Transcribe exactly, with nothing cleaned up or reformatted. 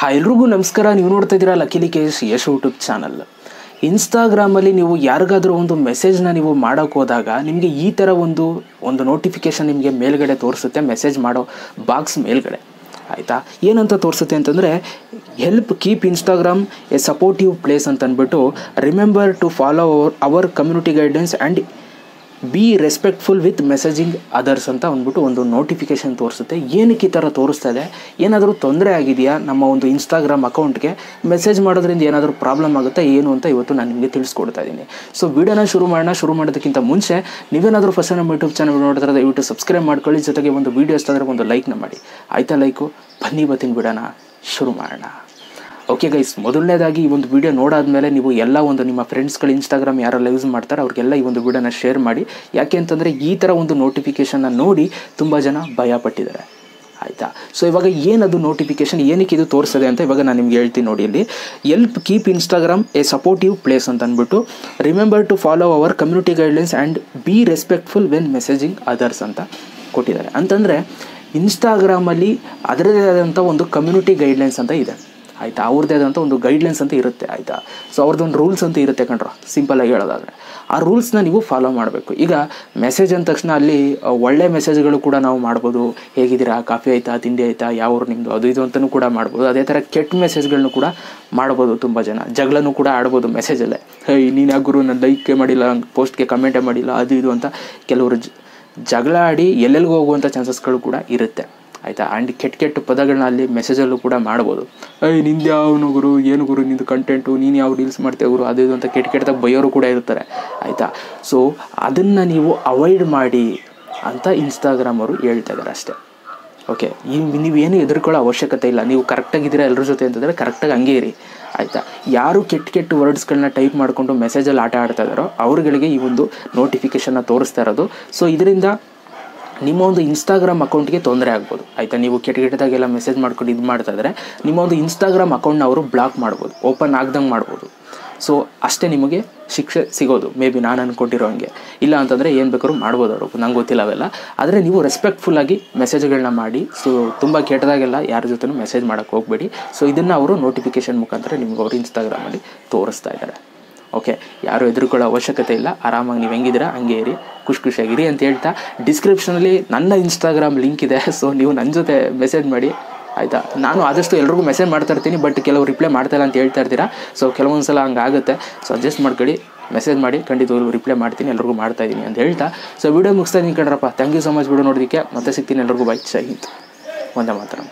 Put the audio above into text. Hi ಎಲ್ಲರಿಗೂ ನಮಸ್ಕಾರ. ನೀವು ನೋಡ್ತಾ ಇದ್ದೀರಾ ಲಕ್ಕಿ ಲೀಕೇಶ್ ಯಶ್ ಯೂಟ್ಯೂಬ್ ಚಾನಲ್. ಇನ್ಸ್ಟಾಗ್ರಾಮಲ್ಲಿ ನೀವು ಯಾರಿಗಾದರೂ ಒಂದು ಮೆಸೇಜ್ನ ನೀವು ಮಾಡೋಕ್ಕೆ ಹೋದಾಗ ನಿಮಗೆ ಈ ಥರ ಒಂದು ಒಂದು ನೋಟಿಫಿಕೇಷನ್ ನಿಮಗೆ ಮೇಲ್ಗಡೆ ತೋರಿಸುತ್ತೆ. ಮೆಸೇಜ್ ಮಾಡೋ ಬಾಕ್ಸ್ ಮೇಲ್ಗಡೆ ಆಯಿತಾ ಏನಂತ ತೋರಿಸುತ್ತೆ ಅಂತಂದರೆ, help keep Instagram a supportive place ಅಂತ ಅಂದ್ಬಿಟ್ಟು, remember to follow our our community guidance and be respectful with messaging others ಅಂತ ಅಂದ್ಬಿಟ್ಟು ಒಂದು ನೋಟಿಫಿಕೇಷನ್ ತೋರಿಸುತ್ತೆ. ಏನಕ್ಕೆ ಈ ಥರ ತೋರಿಸ್ತಾ ಇದೆ? ಏನಾದರೂ ತೊಂದರೆ ಆಗಿದೆಯಾ ನಮ್ಮ ಒಂದು ಇನ್ಸ್ಟಾಗ್ರಾಮ್ ಅಕೌಂಟ್ಗೆ? ಮೆಸೇಜ್ ಮಾಡೋದ್ರಿಂದ ಏನಾದರೂ ಪ್ರಾಬ್ಲಮ್ ಆಗುತ್ತಾ ಏನು ಅಂತ ಇವತ್ತು ನಾನು ನಿಮಗೆ ತಿಳಿಸ್ಕೊಡ್ತಾ ಇದ್ದೀನಿ. ಸೊ ವಿಡಿಯೋನ ಶುರು ಮಾಡೋಣ. ಶುರು ಮಾಡೋದಕ್ಕಿಂತ ಮುಂಚೆ ನೀವೇನಾದರೂ ಫಸ್ಟ್ ನಮ್ಮ ಯೂಟ್ಯೂಬ್ ಚಾನಲ್ ನೋಡಿದ್ರೆ ದಯವಿಟ್ಟು ಸಬ್ಸ್ಕ್ರೈಬ್ ಮಾಡ್ಕೊಳ್ಳಿ. ಜೊತೆಗೆ ಒಂದು ವೀಡಿಯೋ ಇಷ್ಟ ಆದರೆ ಒಂದು ಲೈಕ್ನ ಮಾಡಿ ಆಯಿತಾ. ಲೈಕು ಬನ್ನಿ, ಬತ್ತಿನ ಬಿಡೋಣ, ಶುರು ಮಾಡೋಣ. ಓಕೆ ಗೈಸ್, ಮೊದಲನೇದಾಗಿ ಈ ಒಂದು ವಿಡಿಯೋ ನೋಡಾದಮೇಲೆ ನೀವು ಎಲ್ಲ ಒಂದು ನಿಮ್ಮ ಫ್ರೆಂಡ್ಸ್ಗಳು ಇನ್ಸ್ಟಾಗ್ರಾಮ್ ಯಾರೆಲ್ಲ ಯೂಸ್ ಮಾಡ್ತಾರೆ ಅವ್ರಿಗೆಲ್ಲ ಈ ಒಂದು ವಿಡಿಯೋನ ಶೇರ್ ಮಾಡಿ. ಯಾಕೆ ಅಂತಂದರೆ ಈ ಥರ ಒಂದು ನೋಟಿಫಿಕೇಷನ್ನ ನೋಡಿ ತುಂಬ ಜನ ಭಯಪಟ್ಟಿದ್ದಾರೆ ಆಯಿತಾ. ಸೊ ಇವಾಗ ಏನದು ನೋಟಿಫಿಕೇಷನ್, ಏನಕ್ಕೆ ಇದು ತೋರಿಸ್ತದೆ ಅಂತ ಇವಾಗ ನಾನು ನಿಮ್ಗೆ ಹೇಳ್ತೀನಿ. ನೋಡಿ, ಇಲ್ಲಿ help keep Instagram a supportive place ಅಂತ ಅಂದ್ಬಿಟ್ಟು, remember to follow our community guidelines and be respectful when messaging others ಅಂತ ಕೊಟ್ಟಿದ್ದಾರೆ. ಅಂತಂದರೆ ಇನ್ಸ್ಟಾಗ್ರಾಮಲ್ಲಿ ಅದರದೇ ಆದಂಥ ಒಂದು ಕಮ್ಯುನಿಟಿ ಗೈಡ್ಲೈನ್ಸ್ ಅಂತ ಇದೆ ಆಯಿತಾ. ಅವ್ರದ್ದೇ ಆದಂಥ ಒಂದು ಗೈಡ್ಲೈನ್ಸ್ ಅಂತ ಇರುತ್ತೆ ಆಯಿತಾ. ಸೊ ಅವ್ರದ್ದೊಂದು ರೂಲ್ಸ್ ಅಂತ ಇರುತ್ತೆ ಕಣ್ರೋ, ಸಿಂಪಲಾಗಿ ಹೇಳೋದಾದರೆ ಆ ರೂಲ್ಸ್ನ ನೀವು ಫಾಲೋ ಮಾಡಬೇಕು. ಈಗ ಮೆಸೇಜ್ ಅಂದ ತಕ್ಷಣ ಅಲ್ಲಿ ಒಳ್ಳೆ ಮೆಸೇಜ್ಗಳು ಕೂಡ ನಾವು ಮಾಡ್ಬೋದು, ಹೇಗಿದ್ದೀರಾ, ಕಾಫಿ ಆಯಿತಾ, ತಿಂಡಿ ಆಯಿತಾ, ಯಾವ ಊರು ನಿಮ್ಮದು, ಅದು ಇದು ಅಂತಲೂ ಕೂಡ ಮಾಡ್ಬೋದು. ಅದೇ ಥರ ಕೆಟ್ಟ ಮೆಸೇಜ್ಗಳನ್ನು ಕೂಡ ಮಾಡ್ಬೋದು. ತುಂಬ ಜನ ಜಗಳೂ ಕೂಡ ಆಡ್ಬೋದು ಮೆಸೇಜಲ್ಲೇ. ಹೇಯ್ ನೀನು ಯಾರು ನನ್ನ ಲೈಕೇ ಮಾಡಿಲ್ಲ, ಪೋಸ್ಟ್ಗೆ ಕಮೆಂಟೇ ಮಾಡಿಲ್ಲ, ಅದು ಇದು ಅಂತ ಕೆಲವರು ಜಗಳ ಆಡಿ ಎಲ್ಲೆಲ್ಲಿಗೂ ಹೋಗುವಂಥ ಚಾನ್ಸಸ್ಗಳು ಕೂಡ ಇರುತ್ತೆ ಆಯಿತಾ. ಆ್ಯಂಡ್ ಕೆಟ್ಟ ಕೆಟ್ಟ ಪದಗಳನ್ನ ಅಲ್ಲಿ ಮೆಸೇಜಲ್ಲೂ ಕೂಡ ಮಾಡ್ಬೋದು. ಏಯ್ ನಿಂದು ಯಾವನು ಗುರು, ಏನು ಗುರು ನಿಂದು ಕಂಟೆಂಟು, ನೀನು ಯಾವ ರೀಲ್ಸ್ ಮಾಡ್ತೇವೆ ಗುರು, ಅದು ಇದು ಅಂತ ಕೆಟ್ಟ ಕೆಟ್ಟದಾಗ ಬೈಯೋರು ಕೂಡ ಇರ್ತಾರೆ ಆಯಿತಾ. ಸೊ ಅದನ್ನು ನೀವು ಅವಾಯ್ಡ್ ಮಾಡಿ ಅಂತ ಇನ್ಸ್ಟಾಗ್ರಾಮ್ ಅವರು ಹೇಳ್ತಾ ಇದ್ದಾರೆ ಅಷ್ಟೇ. ಓಕೆ, ಈ ನೀವೇನು ಎದುರ್ಕೊಳ್ಳೋ ಅವಶ್ಯಕತೆ ಇಲ್ಲ. ನೀವು ಕರೆಕ್ಟಾಗಿದ್ದೀರಾ ಎಲ್ಲರ ಜೊತೆ ಅಂತಂದರೆ ಕರೆಕ್ಟಾಗಿ ಹಂಗೇ ಇರಿ ಆಯಿತಾ. ಯಾರು ಕೆಟ್ಟ ಕೆಟ್ಟ ವರ್ಡ್ಸ್ಗಳನ್ನ ಟೈಪ್ ಮಾಡಿಕೊಂಡು ಮೆಸೇಜಲ್ಲಿ ಆಟ ಆಡ್ತಾ ಇದ್ದಾರೋ ಅವ್ರಗಳಿಗೆ ಈ ಒಂದು ನೋಟಿಫಿಕೇಷನ್ನ ತೋರಿಸ್ತಾ ಇರೋದು. ಸೊ ಇದರಿಂದ ನಿಮ್ಮ ಒಂದು ಇನ್ಸ್ಟಾಗ್ರಾಮ್ ಅಕೌಂಟ್ಗೆ ತೊಂದರೆ ಆಗ್ಬೋದು ಆಯಿತಾ. ನೀವು ಕೆಟ್ಟ ಕೆಟ್ಟದಾಗೆಲ್ಲ ಮೆಸೇಜ್ ಮಾಡ್ಕೊಂಡು ಇದು ಮಾಡ್ತಾ ಇದ್ದರೆ ನಿಮ್ಮ ಒಂದು ಇನ್ಸ್ಟಾಗ್ರಾಮ್ ಅಕೌಂಟ್ನ ಅವರು ಬ್ಲಾಕ್ ಮಾಡ್ಬೋದು, ಓಪನ್ ಆಗ್ದಂಗೆ ಮಾಡ್ಬೋದು. ಸೊ ಅಷ್ಟೇ ನಿಮಗೆ ಶಿಕ್ಷೆ ಸಿಗೋದು, ಮೇ ಬಿ ನಾನು ಅಂದ್ಕೊಂಡಿರೋ ಹಂಗೆ. ಇಲ್ಲ ಅಂತಂದರೆ ಏನು ಬೇಕಾದ್ರೂ ಮಾಡ್ಬೋದು ಅವರು, ನಂಗೆ ಗೊತ್ತಿಲ್ಲ ಅವೆಲ್ಲ. ಆದರೆ ನೀವು ರೆಸ್ಪೆಕ್ಟ್ಫುಲ್ಲಾಗಿ ಮೆಸೇಜ್ಗಳನ್ನ ಮಾಡಿ. ಸೊ ತುಂಬ ಕೆಟ್ಟದಾಗೆಲ್ಲ ಯಾರ ಜೊತೆನೂ ಮೆಸೇಜ್ ಮಾಡೋಕ್ಕೆ ಹೋಗಬೇಡಿ. ಸೊ ಇದನ್ನು ಅವರು ನೋಟಿಫಿಕೇಷನ್ ಮುಖಾಂತರ ನಿಮ್ಗೆ ಅವರು ಇನ್ಸ್ಟಾಗ್ರಾಮಲ್ಲಿ ತೋರಿಸ್ತಾ ಇದ್ದಾರೆ. ಓಕೆ, ಯಾರು ಹೆದರ್ಕೊಳ್ಳೋ ಅವಶ್ಯಕತೆ ಇಲ್ಲ. ಆರಾಮಾಗಿ ನೀವು ಹೆಂಗಿದ್ದೀರಾ ಹಂಗೆ ಇರಿ, ಖುಷಿ ಖುಷಿಯಾಗಿರಿ ಅಂತ ಹೇಳ್ತಾ, ಡಿಸ್ಕ್ರಿಪ್ಷನಲ್ಲಿ ನನ್ನ ಇನ್ಸ್ಟಾಗ್ರಾಮ್ ಲಿಂಕ್ ಇದೆ. ಸೊ ನೀವು ನನ್ನ ಜೊತೆ ಮೆಸೇಜ್ ಮಾಡಿ ಆಯಿತಾ. ನಾನು ಆದಷ್ಟು ಎಲ್ರಿಗೂ ಮೆಸೇಜ್ ಮಾಡ್ತಾ ಇರ್ತೀನಿ, ಬಟ್ ಕೆಲವರು ರಿಪ್ಲೈ ಮಾಡ್ತಾಯಿಲ್ಲ ಅಂತ ಹೇಳ್ತಾ ಇರ್ತೀರಾ. ಸೊ ಕೆಲವೊಂದು ಸಲ ಹಂಗಾಗುತ್ತೆ. ಸೊ ಅಡ್ಜಸ್ಟ್ ಮಾಡ್ಕೊಳ್ಳಿ, ಮೆಸೇಜ್ ಮಾಡಿ, ಖಂಡಿತವಾಗ್ಲೂ ರಿಪ್ಲೈ ಮಾಡ್ತೀನಿ, ಎಲ್ಲರಿಗೂ ಮಾಡ್ತಾಯಿದ್ದೀನಿ ಅಂತ ಹೇಳ್ತಾ ಸೊ ವಿಡಿಯೋ ಮುಗಿಸ್ತಾ ಇದ್ದೀನಿ ಕಣ್ರಪ್ಪ. Thank you so much video ನೋಡೋದಕ್ಕೆ. ಮತ್ತೆ ಸಿಗ್ತೀನಿ, ಎಲ್ಲರಿಗೂ ಬೈ, ಜೈ ಹಿಂದ್, ಒಂದೇ ಮಾತ್ರ.